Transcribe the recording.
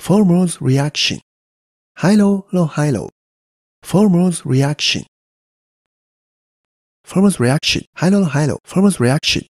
Formose reaction. High low, low high low. Formose reaction. Formose reaction. High low, low high low. Formose reaction.